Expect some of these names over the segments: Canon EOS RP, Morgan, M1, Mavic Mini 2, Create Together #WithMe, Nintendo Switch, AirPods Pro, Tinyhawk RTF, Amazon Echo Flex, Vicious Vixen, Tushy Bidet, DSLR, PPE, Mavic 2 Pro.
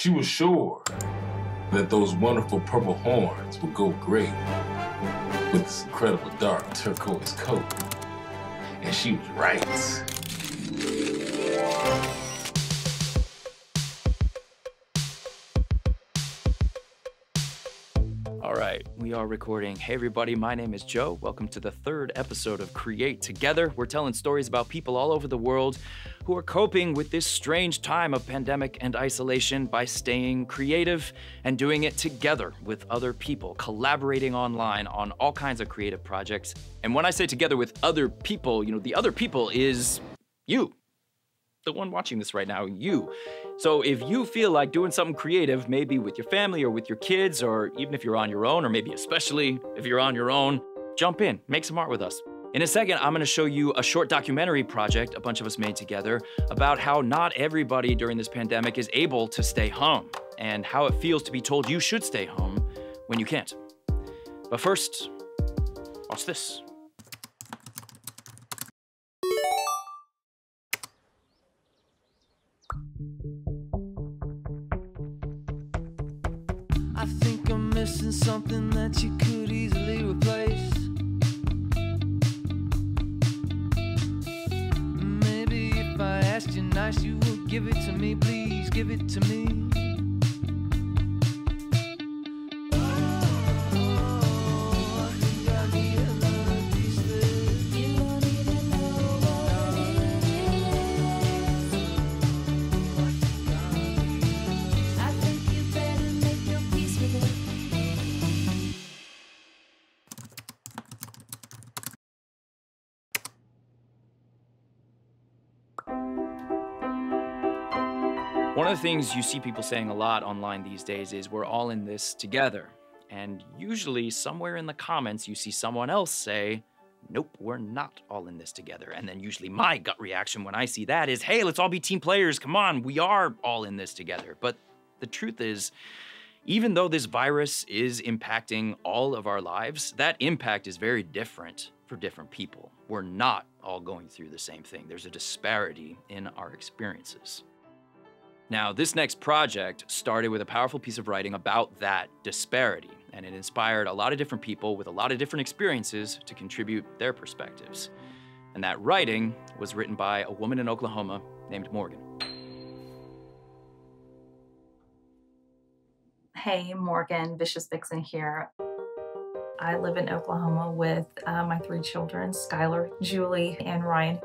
She was sure that those wonderful purple horns would go great with this incredible dark turquoise coat. And she was right. All right, we are recording. Hey everybody, my name is Joe. Welcome to the third episode of Create Together. We're telling stories about people all over the world who are coping with this strange time of pandemic and isolation by staying creative and doing it together with other people, collaborating online on all kinds of creative projects. And when I say together with other people, you know, the other people is you. The one watching this right now, you. So if you feel like doing something creative, maybe with your family or with your kids, or even if you're on your own, or maybe especially if you're on your own, jump in, make some art with us. In a second, I'm gonna show you a short documentary project a bunch of us made together about how not everybody during this pandemic is able to stay home and how it feels to be told you should stay home when you can't. But first, watch this. I think I'm missing something that you could easily replace. Maybe if I asked you nice, you would give it to me, please give it to me. One of the things you see people saying a lot online these days is we're all in this together. And usually somewhere in the comments, you see someone else say, nope, we're not all in this together. And then usually my gut reaction when I see that is, hey, let's all be team players. Come on, we are all in this together. But the truth is, even though this virus is impacting all of our lives, that impact is very different for different people. We're not all going through the same thing. There's a disparity in our experiences. Now, this next project started with a powerful piece of writing about that disparity, and it inspired a lot of different people with a lot of different experiences to contribute their perspectives. And that writing was written by a woman in Oklahoma named Morgan. Hey, Morgan, Vicious Vixen here. I live in Oklahoma with my three children, Skylar, Julie, and Ryan.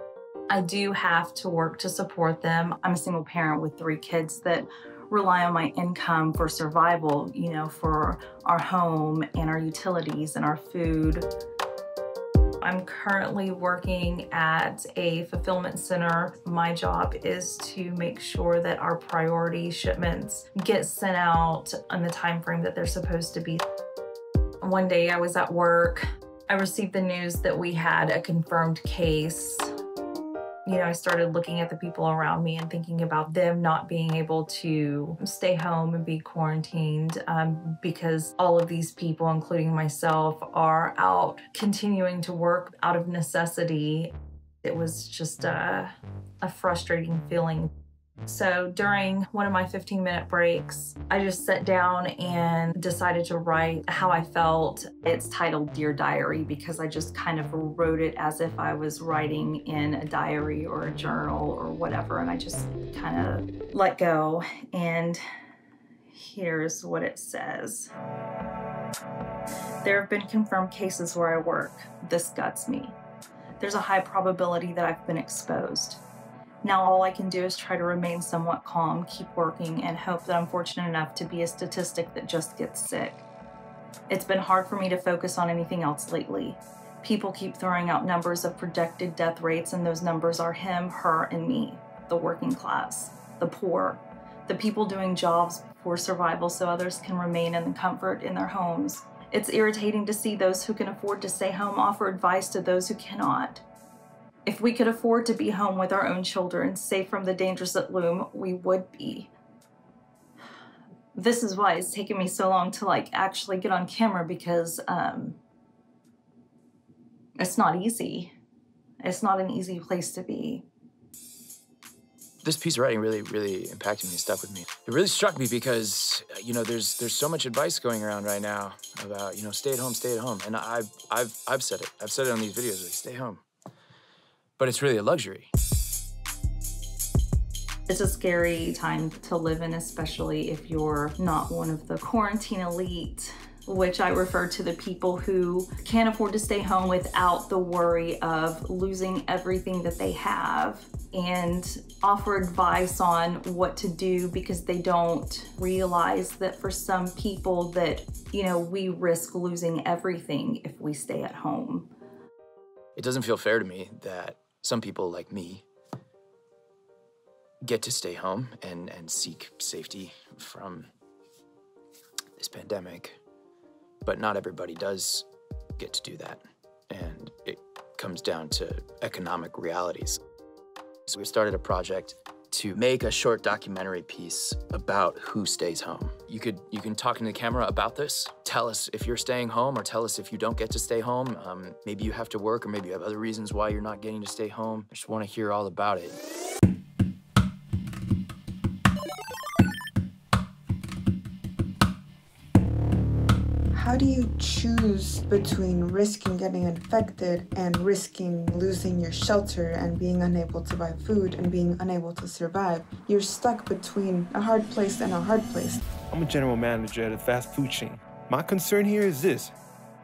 I do have to work to support them. I'm a single parent with three kids that rely on my income for survival, you know, for our home and our utilities and our food. I'm currently working at a fulfillment center. My job is to make sure that our priority shipments get sent out on the time frame that they're supposed to be. One day I was at work. I received the news that we had a confirmed case. You know, I started looking at the people around me and thinking about them not being able to stay home and be quarantined because all of these people, including myself, are out continuing to work out of necessity. It was just a frustrating feeling. So during one of my 15-minute breaks, I just sat down and decided to write how I felt. It's titled Dear Diary because I just kind of wrote it as if I was writing in a diary or a journal or whatever, and I just kind of let go. And here's what it says. There have been confirmed cases where I work. This guts me. There's a high probability that I've been exposed. Now all I can do is try to remain somewhat calm, keep working, and hope that I'm fortunate enough to be a statistic that just gets sick. It's been hard for me to focus on anything else lately. People keep throwing out numbers of projected death rates, and those numbers are him, her, and me, the working class, the poor, the people doing jobs for survival so others can remain in the comfort in their homes. It's irritating to see those who can afford to stay home offer advice to those who cannot. If we could afford to be home with our own children, safe from the dangers that loom, we would be. This is why it's taken me so long to actually get on camera because it's not easy. It's not an easy place to be. This piece of writing really impacted me, stuck with me. It really struck me because, you know, there's so much advice going around right now about, you know, stay at home. And I've said it. I've said it on these videos, like, stay home. But it's really a luxury. It's a scary time to live in, especially if you're not one of the quarantine elite, which I refer to the people who can't afford to stay home without the worry of losing everything that they have, and offer advice on what to do because they don't realize that for some people that, you know, we risk losing everything if we stay at home. It doesn't feel fair to me that some people like me get to stay home and seek safety from this pandemic. But not everybody does get to do that. And it comes down to economic realities. So we started a project to make a short documentary piece about who stays home. You can talk into the camera about this. Tell us if you're staying home, or tell us if you don't get to stay home. Maybe you have to work, or maybe you have other reasons why you're not getting to stay home. I just want to hear all about it. How do you choose between risking getting infected and risking losing your shelter and being unable to buy food and being unable to survive? You're stuck between a hard place and a hard place. I'm a general manager at a fast food chain. My concern here is this.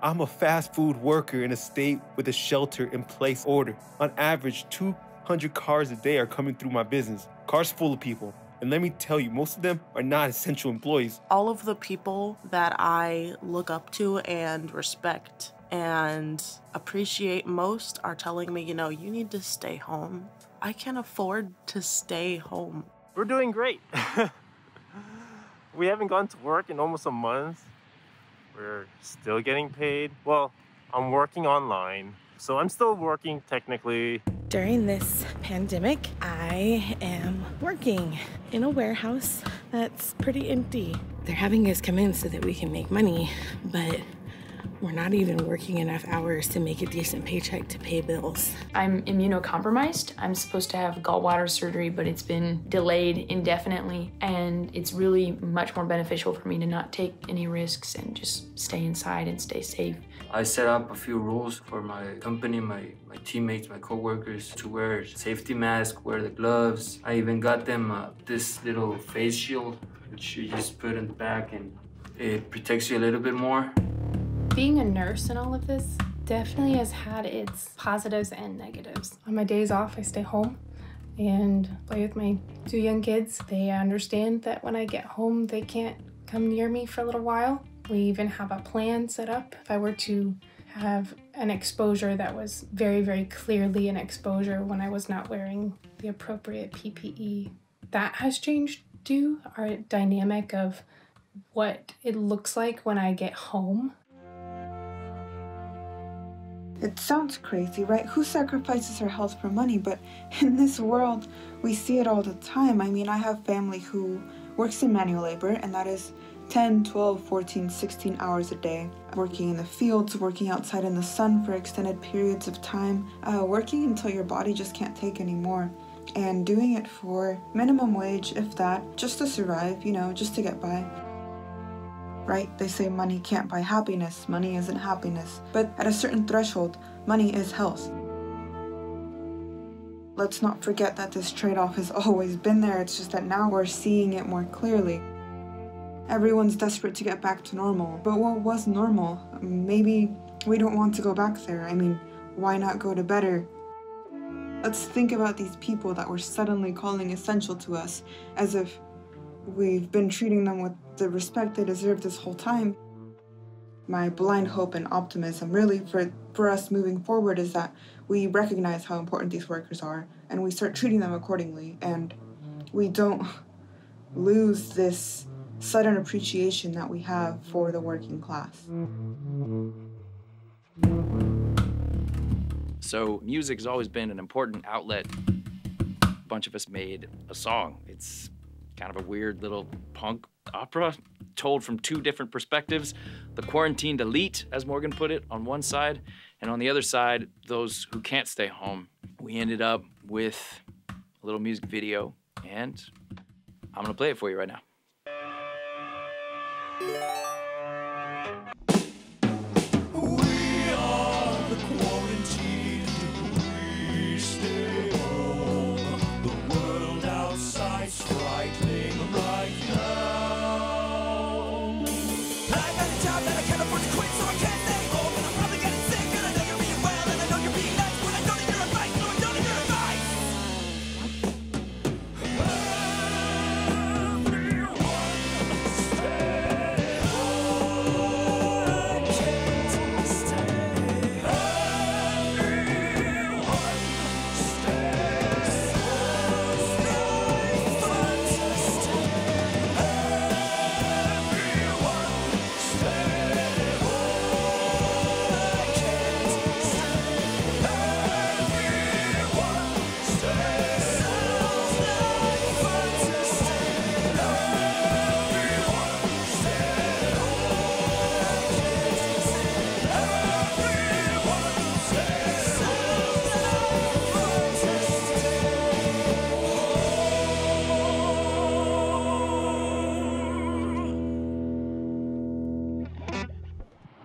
I'm a fast food worker in a state with a shelter in place order. On average, 200 cars a day are coming through my business. Cars full of people. And let me tell you, most of them are not essential employees. All of the people that I look up to and respect and appreciate most are telling me, you know, you need to stay home. I can't afford to stay home. We're doing great. We haven't gone to work in almost a month. We're still getting paid. Well, I'm working online, so I'm still working technically. During this pandemic, I am working in a warehouse that's pretty empty. They're having us come in so that we can make money, but we're not even working enough hours to make a decent paycheck to pay bills. I'm immunocompromised. I'm supposed to have gallbladder surgery, but it's been delayed indefinitely, and it's really much more beneficial for me to not take any risks and just stay inside and stay safe. I set up a few rules for my company, my teammates, my coworkers, to wear safety mask, wear the gloves. I even got them this little face shield, which you just put in the back and it protects you a little bit more. Being a nurse and all of this definitely has had its positives and negatives. On my days off, I stay home and play with my two young kids. They understand that when I get home, they can't come near me for a little while. We even have a plan set up. If I were to have an exposure that was very clearly an exposure when I was not wearing the appropriate PPE, that has changed too. Our dynamic of what it looks like when I get home. It sounds crazy, right? Who sacrifices her health for money? But in this world, we see it all the time. I mean, I have family who works in manual labor, and that is 10, 12, 14, 16 hours a day, working in the fields, working outside in the sun for extended periods of time, working until your body just can't take anymore, and doing it for minimum wage, if that, just to survive, you know, just to get by. Right? They say money can't buy happiness, money isn't happiness, but at a certain threshold, money is health. Let's not forget that this trade-off has always been there, it's just that now we're seeing it more clearly. Everyone's desperate to get back to normal, but what was normal? Maybe we don't want to go back there. I mean, why not go to better? Let's think about these people that we're suddenly calling essential to us, as if we've been treating them with the respect they deserve this whole time. My blind hope and optimism, really, for us moving forward is that we recognize how important these workers are, and we start treating them accordingly, and we don't lose this sudden appreciation that we have for the working class. So music's always been an important outlet. A bunch of us made a song. It's kind of a weird little punk opera told from two different perspectives. The quarantined elite, as Morgan put it, on one side, and on the other side, those who can't stay home. We ended up with a little music video And I'm gonna play it for you right now.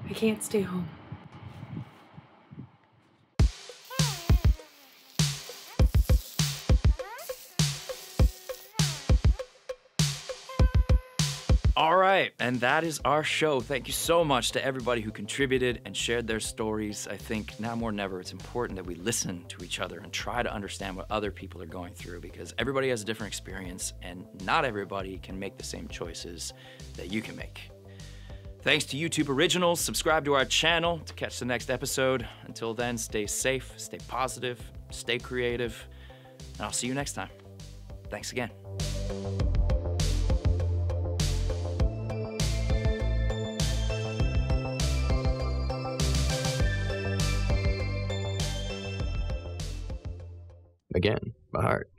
I can't stay home. All right, and that is our show. Thank you so much to everybody who contributed and shared their stories. I think now more than ever, it's important that we listen to each other and try to understand what other people are going through, because everybody has a different experience and not everybody can make the same choices that you can make. Thanks to YouTube Originals. Subscribe to our channel to catch the next episode. Until then, stay safe, stay positive, stay creative, and I'll see you next time. Thanks again. Again, my heart.